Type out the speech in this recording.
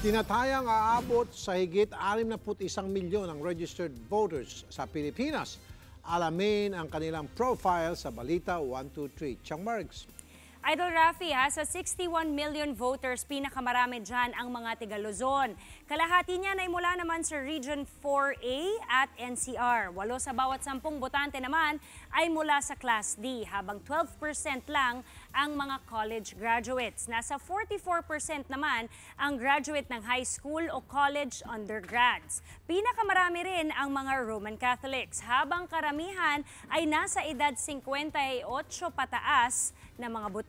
Tinatayang aabot sa higit 61 milyon ang registered voters sa Pilipinas. Alamin ang kanilang profile sa Balita 123. Changmarks. Idol Rafi, sa 61 million voters, pinakamarami dyan ang mga tiga Luzon. Kalahati niya na mula naman sa Region 4A at NCR. 8 sa bawat 10 botante naman ay mula sa Class D, habang 12% lang ang mga college graduates. Nasa 44% naman ang graduate ng high school o college undergrads. Pinakamarami rin ang mga Roman Catholics, habang karamihan ay nasa edad 58 pataas na mga